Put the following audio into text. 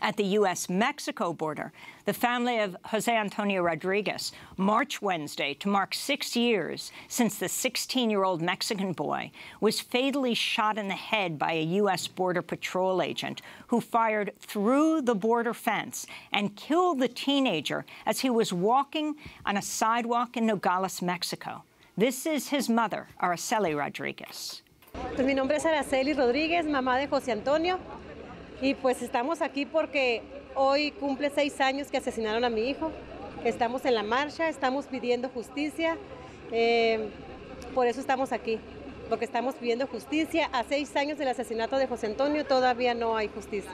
at the U.S.-Mexico border. The family of José Antonio Rodríguez marched Wednesday to mark 6 years since the 16-year-old Mexican boy was fatally shot in the head by a U.S. Border Patrol agent who fired through the border fence and killed the teenager as he was walking on a sidewalk in Nogales, Mexico. This is his mother, Araceli Rodríguez. Pues mi nombre es Araceli Rodríguez, mamá de José Antonio, y pues estamos aquí porque hoy cumple 6 años que asesinaron a mi hijo. Estamos en la marcha, estamos pidiendo justicia, por eso estamos aquí, porque estamos pidiendo justicia. A 6 años del asesinato de José Antonio todavía no hay justicia.